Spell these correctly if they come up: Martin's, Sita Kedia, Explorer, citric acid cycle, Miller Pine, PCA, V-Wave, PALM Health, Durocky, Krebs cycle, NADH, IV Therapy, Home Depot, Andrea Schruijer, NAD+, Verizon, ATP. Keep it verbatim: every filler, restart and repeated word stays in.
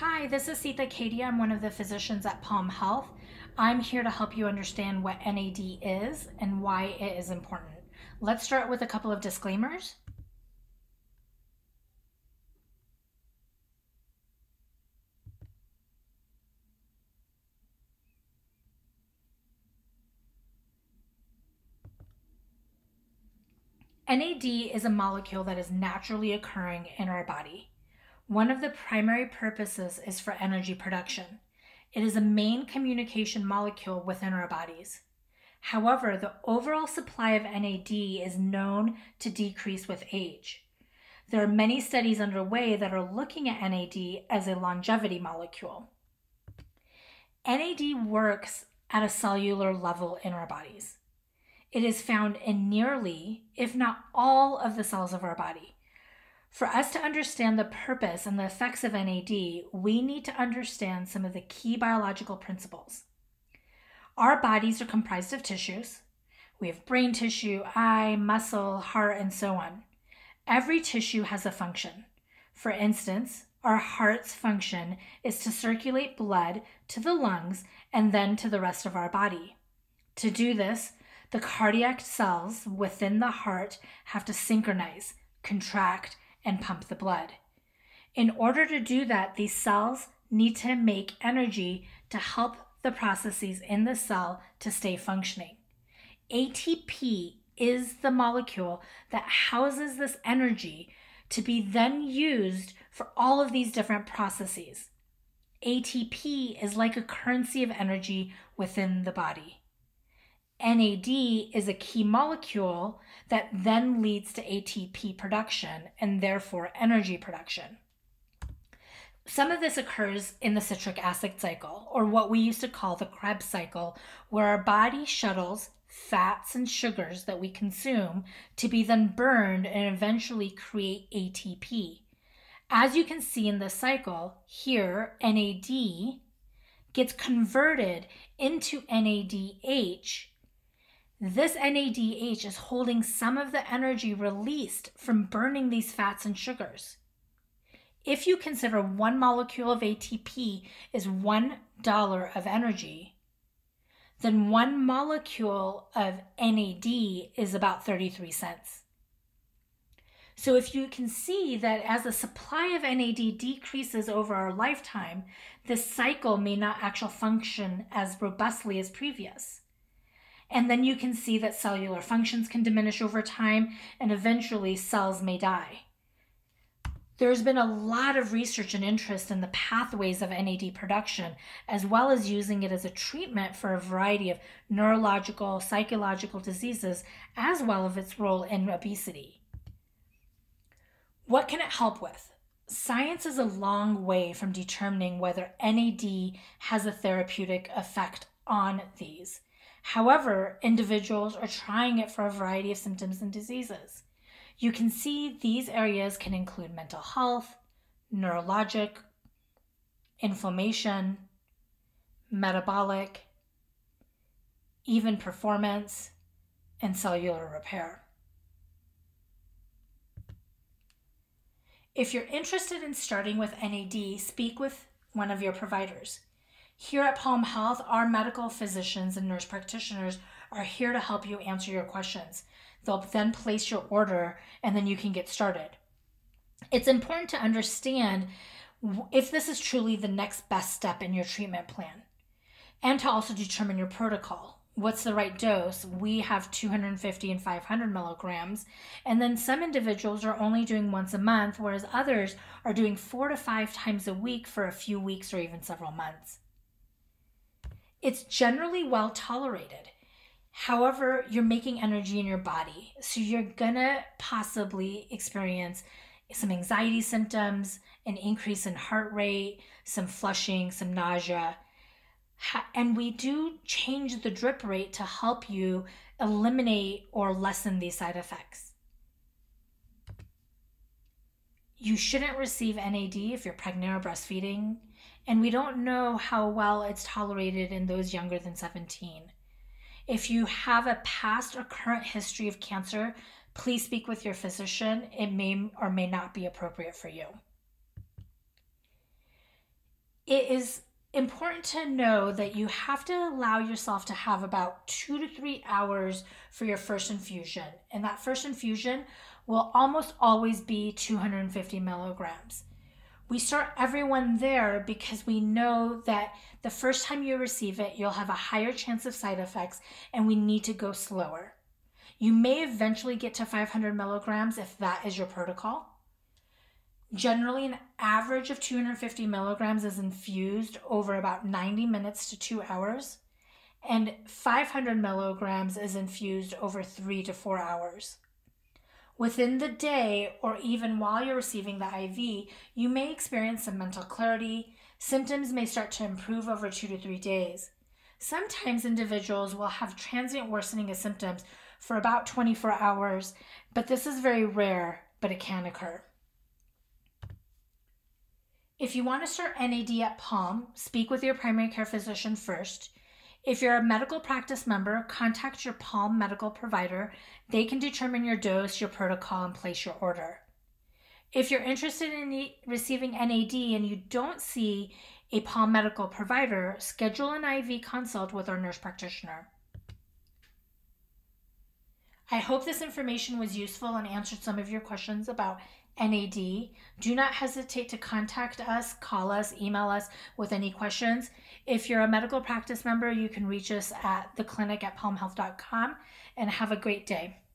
Hi, this is Sita Kedia. I'm one of the physicians at PALM Health. I'm here to help you understand what N A D is and why it is important. Let's start with a couple of disclaimers. N A D is a molecule that is naturally occurring in our body. One of the primary purposes is for energy production. It is a main communication molecule within our bodies. However, the overall supply of N A D is known to decrease with age. There are many studies underway that are looking at N A D as a longevity molecule. N A D works at a cellular level in our bodies. It is found in nearly, if not all, of the cells of our body. For us to understand the purpose and the effects of N A D, we need to understand some of the key biological principles. Our bodies are comprised of tissues. We have brain tissue, eye, muscle, heart, and so on. Every tissue has a function. For instance, our heart's function is to circulate blood to the lungs and then to the rest of our body. To do this, the cardiac cells within the heart have to synchronize, contract, and pump the blood. In order to do that, these cells need to make energy to help the processes in the cell to stay functioning. A T P is the molecule that houses this energy to be then used for all of these different processes. A T P is like a currency of energy within the body. N A D is a key molecule that then leads to A T P production and therefore energy production. Some of this occurs in the citric acid cycle, or what we used to call the Krebs cycle, where our body shuttles fats and sugars that we consume to be then burned and eventually create A T P. As you can see in this cycle, here N A D gets converted into N A D H. This N A D H is holding some of the energy released from burning these fats and sugars. If you consider one molecule of A T P is one dollar of energy, then one molecule of N A D is about thirty-three cents. So if you can see that as the supply of N A D decreases over our lifetime, this cycle may not actually function as robustly as previous. And then you can see that cellular functions can diminish over time, and eventually cells may die. There's been a lot of research and interest in the pathways of N A D production, as well as using it as a treatment for a variety of neurological, psychological diseases, as well as its role in obesity. What can it help with? Science is a long way from determining whether N A D has a therapeutic effect on these. However, individuals are trying it for a variety of symptoms and diseases. You can see these areas can include mental health, neurologic, inflammation, metabolic, even performance, and cellular repair. If you're interested in starting with N A D, speak with one of your providers. Here at PALM Health, our medical physicians and nurse practitioners are here to help you answer your questions. They'll then place your order, and then you can get started. It's important to understand if this is truly the next best step in your treatment plan, and to also determine your protocol. What's the right dose? We have two hundred fifty and five hundred milligrams. And then some individuals are only doing once a month, whereas others are doing four to five times a week for a few weeks or even several months. It's generally well tolerated. However, you're making energy in your body, so you're gonna possibly experience some anxiety symptoms, an increase in heart rate, some flushing, some nausea. And we do change the drip rate to help you eliminate or lessen these side effects. You shouldn't receive N A D if you're pregnant or breastfeeding, and we don't know how well it's tolerated in those younger than seventeen. If you have a past or current history of cancer, please speak with your physician. It may or may not be appropriate for you. it is important to know that you have to allow yourself to have about two to three hours for your first infusion. And that first infusion will almost always be two hundred fifty milligrams. We start everyone there because we know that the first time you receive it, you'll have a higher chance of side effects, and we need to go slower. You may eventually get to five hundred milligrams if that is your protocol. Generally, an average of two hundred fifty milligrams is infused over about ninety minutes to two hours, and five hundred milligrams is infused over three to four hours. Within the day, or even while you're receiving the I V, you may experience some mental clarity. Symptoms may start to improve over two to three days. Sometimes individuals will have transient worsening of symptoms for about twenty-four hours, but this is very rare, but it can occur. If you want to start N A D at PALM, speak with your primary care physician first. If you're a medical practice member, contact your PALM medical provider. They can determine your dose, your protocol, and place your order. If you're interested in receiving N A D and you don't see a PALM medical provider, schedule an I V consult with our nurse practitioner. I hope this information was useful and answered some of your questions about N A D. Do not hesitate to contact us, call us, email us with any questions. If you're a medical practice member, you can reach us at the clinic at palm health dot com, and have a great day.